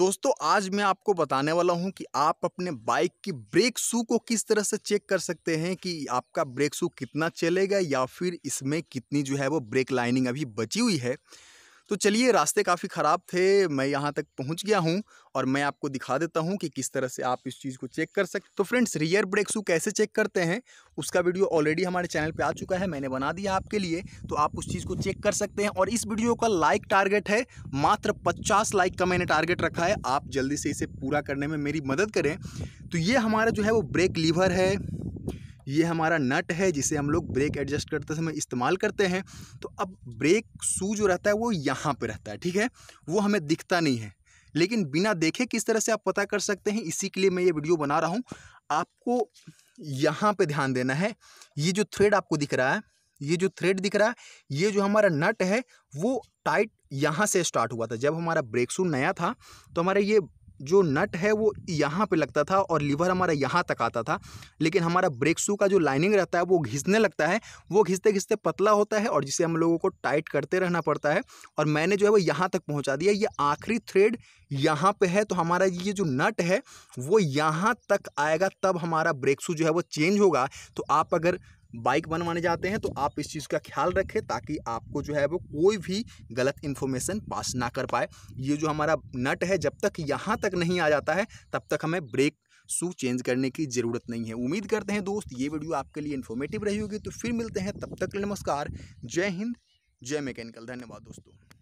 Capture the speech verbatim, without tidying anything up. दोस्तों आज मैं आपको बताने वाला हूं कि आप अपने बाइक की ब्रेक शू को किस तरह से चेक कर सकते हैं कि आपका ब्रेक शू कितना चलेगा या फिर इसमें कितनी जो है वो ब्रेक लाइनिंग अभी बची हुई है। तो चलिए, रास्ते काफ़ी ख़राब थे, मैं यहाँ तक पहुँच गया हूँ और मैं आपको दिखा देता हूँ कि किस तरह से आप इस चीज़ को चेक कर सकते। तो फ्रेंड्स, रियर ब्रेक शू कैसे चेक करते हैं उसका वीडियो ऑलरेडी हमारे चैनल पे आ चुका है, मैंने बना दिया आपके लिए, तो आप उस चीज़ को चेक कर सकते हैं। और इस वीडियो का लाइक टारगेट है मात्र पचास लाइक का मैंने टारगेट रखा है, आप जल्दी से इसे पूरा करने में मेरी मदद करें। तो ये हमारा जो है वो ब्रेक लीवर है, ये हमारा नट है जिसे हम लोग ब्रेक एडजस्ट करते समय इस्तेमाल करते हैं। तो अब ब्रेक शू जो रहता है वो यहाँ पे रहता है, ठीक है, वो हमें दिखता नहीं है, लेकिन बिना देखे किस तरह से आप पता कर सकते हैं इसी के लिए मैं ये वीडियो बना रहा हूँ। आपको यहाँ पे ध्यान देना है, ये जो थ्रेड आपको दिख रहा है, ये जो थ्रेड दिख रहा है, ये जो हमारा नट है वो टाइट यहाँ से स्टार्ट हुआ था। जब हमारा ब्रेक शू नया था तो हमारा ये जो नट है वो यहाँ पे लगता था और लीवर हमारा यहाँ तक आता था, लेकिन हमारा ब्रेक शू का जो लाइनिंग रहता है वो घिसने लगता है, वो घिसते घिसते पतला होता है और जिसे हम लोगों को टाइट करते रहना पड़ता है। और मैंने जो है वो यहाँ तक पहुँचा दिया, ये आखिरी थ्रेड यहाँ पे है, तो हमारा ये जो नट है वो यहाँ तक आएगा तब हमारा ब्रेक शू जो है वो चेंज होगा। तो आप अगर बाइक बनवाने जाते हैं तो आप इस चीज़ का ख्याल रखें ताकि आपको जो है वो कोई भी गलत इन्फॉर्मेशन पास ना कर पाए। ये जो हमारा नट है जब तक यहाँ तक नहीं आ जाता है तब तक हमें ब्रेक शू चेंज करने की ज़रूरत नहीं है। उम्मीद करते हैं दोस्त ये वीडियो आपके लिए इन्फॉर्मेटिव रही होगी। तो फिर मिलते हैं, तब तक नमस्कार, जय हिंद, जय मैकेनिकल। धन्यवाद दोस्तों।